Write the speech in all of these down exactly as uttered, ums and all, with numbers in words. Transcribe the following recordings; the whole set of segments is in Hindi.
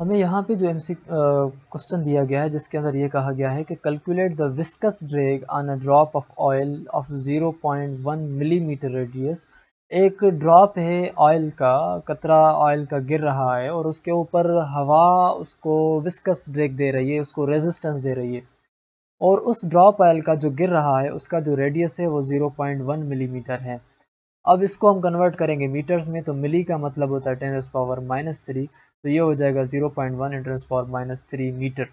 हमें यहाँ पे जो एमसीक्यू क्वेश्चन दिया गया है जिसके अंदर ये कहा गया है कि calculate the viscous drag on a drop of oil of zero point one millimetre radius. एक ड्रॉप है ऑयल का, कतरा ऑयल का गिर रहा है और उसके ऊपर हवा उसको विस्कस ड्रैग दे रही है, उसको रेजिस्टेंस दे रही है, और उस ड्रॉप ऑयल का जो गिर रहा है उसका जो रेडियस है वो ज़ीरो पॉइंट वन मिलीमीटर है। अब इसको हम कन्वर्ट करेंगे मीटर्स में, तो मिली का मतलब होता है ten raise power minus three, तो ये हो जाएगा zero point one into ten raise power minus three metre.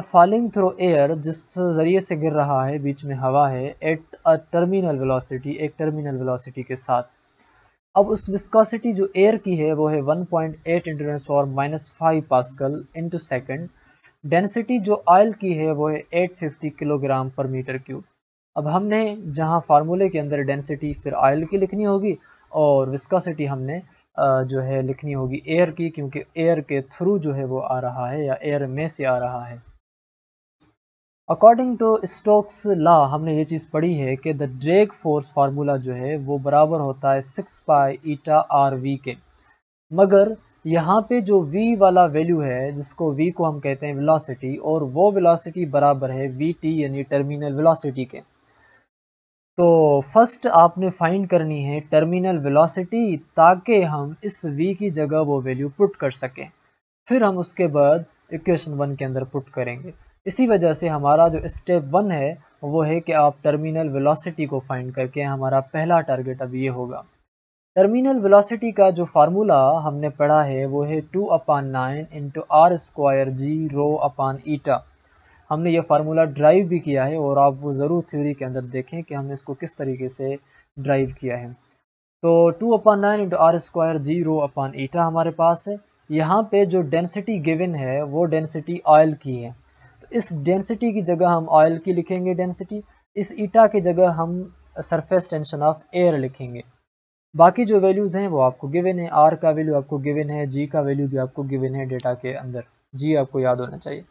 Falling through air, जिस जरिए से गिर रहा है बीच में हवा है, एट अ टर्मिनल वेलोसिटी, एक टर्मिनल वेलोसिटी के साथ। अब उस विस्कोसिटी जो एयर की है वो है one point eight into ten raise power minus five pascal into second. Density जो ऑयल की है वो है एट फिफ्टी किलोग्राम पर मीटर क्यूब। अब हमने जहाँ फार्मूले के अंदर डेंसिटी फिर ऑयल की लिखनी होगी और विस्कोसिटी हमने जो है लिखनी होगी एयर की, क्योंकि एयर के थ्रू जो है वो आ रहा है या एयर में से आ रहा है। अकॉर्डिंग टू स्टोक्स लॉ हमने ये चीज़ पढ़ी है कि द ड्रैग फोर्स फार्मूला जो है वो बराबर होता है six pi eta r v के, मगर यहाँ पे जो v वाला वैल्यू है जिसको v को हम कहते हैं वेलोसिटी, और वो वेलोसिटी बराबर है vt यानी टर्मिनल वेलोसिटी के। तो फर्स्ट आपने फाइंड करनी है टर्मिनल वेलोसिटी ताकि हम इस v की जगह वो वैल्यू पुट कर सकें, फिर हम उसके बाद इक्वेशन वन के अंदर पुट करेंगे। इसी वजह से हमारा जो स्टेप वन है वो है कि आप टर्मिनल वेलोसिटी को फाइंड करके, हमारा पहला टारगेट अब ये होगा। टर्मिनल वेलोसिटी का जो फार्मूला हमने पढ़ा है वो है two upon nine into r square g rho upon eta. हमने ये फार्मूला ड्राइव भी किया है और आप वो ज़रूर थ्योरी के अंदर देखें कि हमने इसको किस तरीके से ड्राइव किया है। तो two upon nine into r square g rho upon eta हमारे पास है। यहाँ पे जो डेंसिटी गिवन है वो डेंसिटी ऑयल की है, तो इस डेंसिटी की जगह हम ऑयल की लिखेंगे डेंसिटी, इस ईटा की जगह हम सरफेस टेंशन ऑफ एयर लिखेंगे। बाकी जो वैल्यूज़ हैं वो आपको गिवन है, आर का वैल्यू आपको गिवन है, जी का वैल्यू भी आपको गिवन है डेटा के अंदर, जी आपको याद होना चाहिए।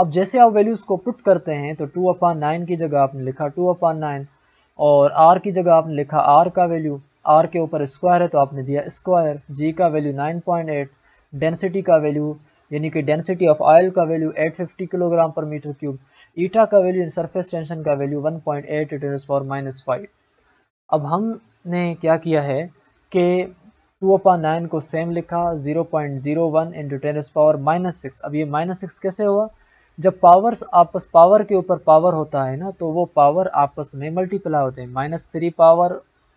अब जैसे आप वैल्यूज़ को पुट करते हैं तो टू अपान नाइन की जगह आपने लिखा टू अपान नाइन और आर की जगह आपने लिखा आर का वैल्यू, आर के ऊपर स्क्वायर है तो आपने दिया स्क्वायर, जी का value nine point eight, density का वैल्यू यानी कि डेंसिटी ऑफ ऑयल का वैल्यू एट फिफ्टी किलोग्राम पर मीटर क्यूब, ईटा का वैल्यू सरफेस टेंशन का value one point eight into power minus five. अब हम ने क्या किया है कि टू अपॉन नाइन को सेम लिखा zero point zero one into ten raise power minus six. अब ये माइनस सिक्स कैसे हुआ? जब पावर्स आपस, पावर के ऊपर पावर होता है ना, तो वो पावर आपस में मल्टीप्लाई होते हैं, माइनस थ्री पावर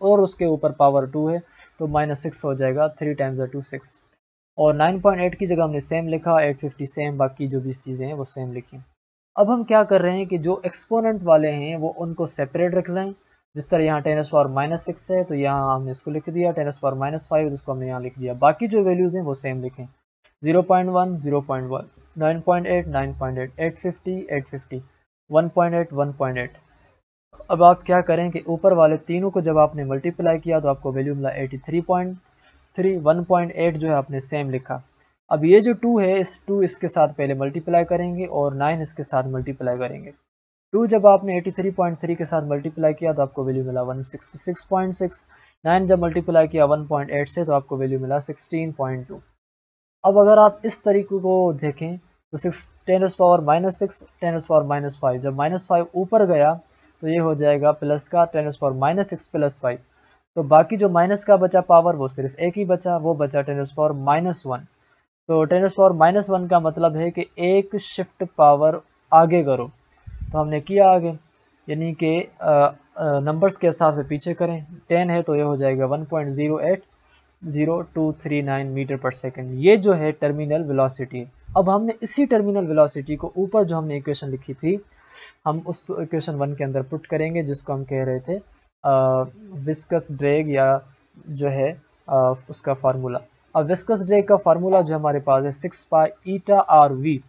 और उसके ऊपर पावर टू है तो माइनस सिक्स हो जाएगा, थ्री टाइम्स टू सिक्स। और नाइन पॉइंट एट की जगह हमने सेम लिखा, एट फिफ्टी सेम, बाकी जो भी चीज़ें हैं वो सेम लिखी। अब हम क्या कर रहे हैं कि जो एक्सपोनेंट वाले हैं वो उनको सेपरेट रख लें, जिस तरह यहाँ ten raise power minus six है तो यहाँ हमने इसको लिख दिया, ten raise power minus five उसको हमने यहाँ लिख दिया, बाकी जो वैल्यूज़ हैं वो सेम लिखें, zero point one zero point one nine point eight nine point eight eight fifty eight fifty one point eight one point eight. अब आप क्या करें कि ऊपर वाले तीनों को जब आपने मल्टीप्लाई किया तो आपको वैल्यू मिला eighty three point three, one point eight जो है आपने सेम लिखा। अब ये जो टू है, इस टू इसके साथ पहले मल्टीप्लाई करेंगे और नाइन इसके साथ मल्टीप्लाई करेंगे। टू जब आपने एटी थ्री पॉइंट थ्री के साथ मल्टीप्लाई किया तो आपको वैल्यू मिला one sixty six point six, nine जब मल्टीप्लाई किया वन पॉइंट एट से तो आपको वैल्यू मिला सिक्सटीन पॉइंट टू। अब अगर आप इस तरीके को देखें तो six ten raise power minus six, ten raise power minus five, जब माइनस फाइव ऊपर गया तो ये हो जाएगा प्लस का ten raise power minus six plus five, तो बाकी जो माइनस का बचा पावर वो सिर्फ एक ही बचा, वो बचा ten raise power minus one. तो ten raise power minus one का मतलब है कि एक शिफ्ट पावर आगे करो, तो हमने किया आगे, यानी कि नंबर्स के हिसाब से पीछे करें। टेन है तो ये हो जाएगा one point zero eight zero two three nine metre per second. ये जो है टर्मिनल वेलोसिटी है। अब हमने इसी टर्मिनल वेलोसिटी को ऊपर जो हमने इक्वेशन लिखी थी हम उस इक्वेशन वन के अंदर पुट करेंगे, जिसको हम कह रहे थे विस्कस ड्रैग या जो है आ, उसका फार्मूला। अब विस्कस ड्रैग का फार्मूला जो हमारे पास है six pi eta r v,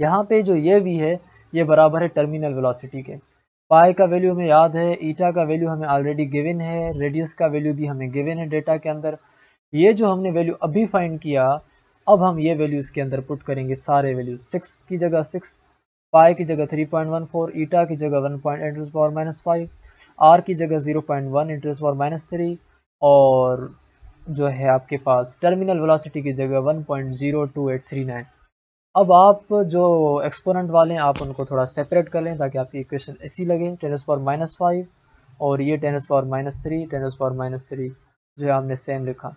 यहाँ पे जो ये वी है ये बराबर है टर्मिनल वेलोसिटी के। पाई का वैल्यू हमें याद है, ईटा का वैल्यू हमें ऑलरेडी गिवन है, रेडियस का वैल्यू भी हमें गिवन है डेटा के अंदर। ये जो हमने वैल्यू अभी फाइंड किया, अब हम ये वैल्यूज के अंदर पुट करेंगे सारे वैल्यूज, सिक्स की जगह सिक्स, पाई की जगह three point one four, eta की जगह one point eight into power minus five, r की जगह zero point one into power minus three और जो है आपके पास टर्मिनल वेलोसिटी की जगह one point zero two eight three nine. अब आप जो एक्सपोनेंट वाले हैं आप उनको थोड़ा सेपरेट कर लें ताकि आपकी इक्वेशन ऐसी लगे ten to the power minus five और ये ten to the power minus three, ten to the power minus three जो है हमने सेम लिखा।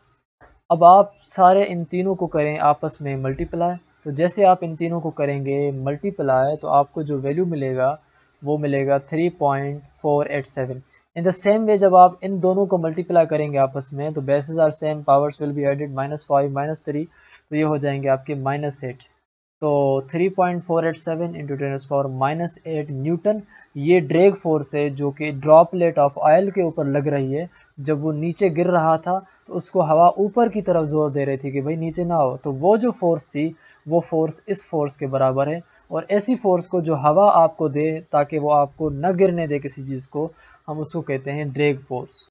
अब आप सारे इन तीनों को करें आपस में मल्टीप्लाई, तो जैसे आप इन तीनों को करेंगे मल्टीप्लाई तो आपको जो वैल्यू मिलेगा वो मिलेगा three point four eight seven. In the same way जब आप इन दोनों को मल्टीप्लाई करेंगे आपस में तो bases are same, powers will be added, minus five minus three तो ये हो जाएंगे आपके माइनस एट। तो three point four eight seven into ten's power minus eight newton ये ड्रैग फोर्स है जो कि ड्रॉपलेट ऑफ ऑयल के ऊपर लग रही है। जब वो नीचे गिर रहा था तो उसको हवा ऊपर की तरफ जोर दे रही थी कि भाई नीचे ना हो, तो वो जो फोर्स थी वो फोर्स इस फोर्स के बराबर है। और ऐसी फोर्स को जो हवा आपको दे ताकि वो आपको न गिरने दे किसी चीज़ को, हम उसको कहते हैं ड्रैग फोर्स।